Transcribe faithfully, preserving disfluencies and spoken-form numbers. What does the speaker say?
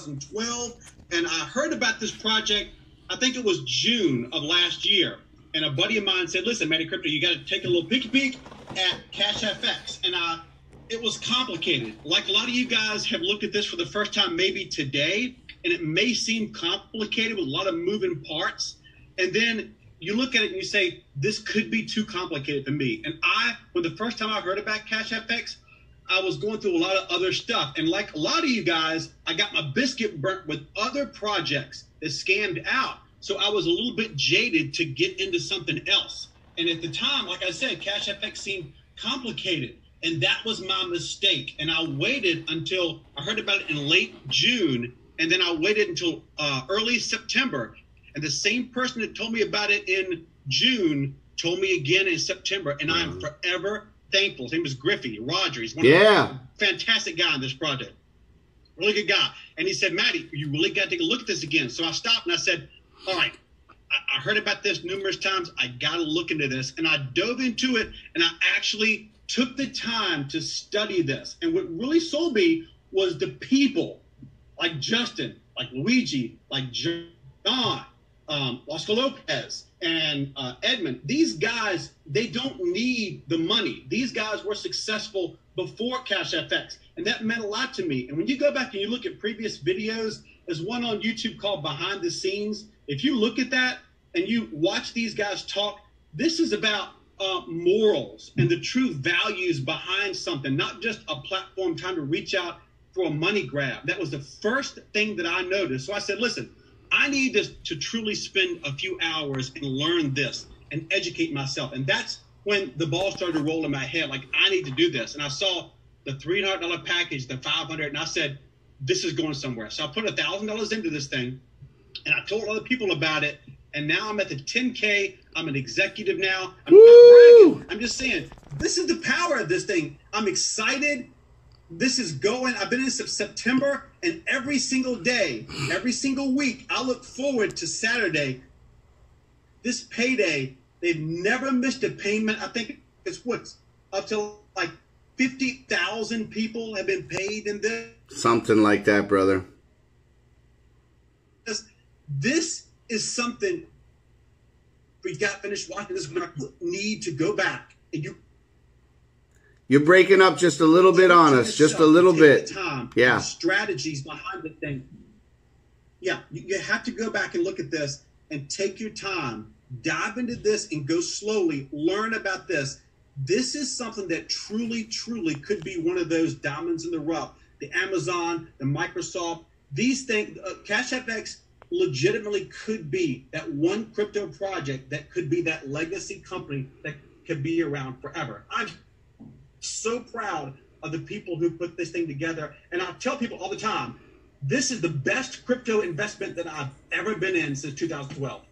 twenty twelve, and I heard about this project, I think it was June of last year, and a buddy of mine said, listen, Matty Crypto, you got to take a little peek peek at CashFX. And I, it was complicated. Like a lot of you guys have looked at this for the first time maybe today, and it may seem complicated with a lot of moving parts. And then you look at it and you say, this could be too complicated for me. And I, when the first time I heard about CashFX, I was going through a lot of other stuff. And like a lot of you guys, I got my biscuit burnt with other projects that scammed out. So I was a little bit jaded to get into something else. And at the time, like I said, CashFX seemed complicated. And that was my mistake. And I waited until I heard about it in late June. And then I waited until uh, early September. And the same person that told me about it in June told me again in September. And I am forever thankful. His name is Griffey Rogers. He's one yeah. of the fantastic guy in this project. Really good guy. And he said, Matty, you really got to take a look at this again. So I stopped and I said, all right, I, I heard about this numerous times. I got to look into this. And I dove into it, and I actually took the time to study this. And what really sold me was the people, like Justin, like Luigi, like John, um, Oscar Lopez, and uh, Edmund. These guys, they don't need the money. These guys were successful before CashFX, and that meant a lot to me. And when you go back and you look at previous videos, there's one on YouTube called Behind the Scenes. If you look at that and you watch these guys talk, this is about uh, morals and the true values behind something, not just a platform trying to reach out for a money grab. That was the first thing that I noticed. So I said, listen, I need to, to truly spend a few hours and learn this and educate myself. And that's when the ball started to roll in my head, like, I need to do this. And I saw the three hundred dollar package, the five hundred dollars, and I said, this is going somewhere. So I put one thousand dollars into this thing, and I told other people about it. And now I'm at the ten K. I'm an executive now. I'm Woo! Not bragging. I'm just saying, this is the power of this thing. I'm excited. This is going. I've been in since September, and every single day, every single week, I look forward to Saturday. This payday, they've never missed a payment. I think it's what's up to like fifty thousand people have been paid in this. Something like that, brother. This, this is something we got finished watching. This we need to go back and you. You're breaking up just a little bit on us, just a little bit. Time, yeah. Strategies behind the thing. Yeah, you have to go back and look at this and take your time, dive into this and go slowly, learn about this. This is something that truly, truly could be one of those diamonds in the rough. The Amazon, the Microsoft, these things, uh, CashFX legitimately could be that one crypto project that could be that legacy company that could be around forever. I'm so proud of the people who put this thing together. And I tell people all the time, this is the best crypto investment that I've ever been in since two thousand twelve.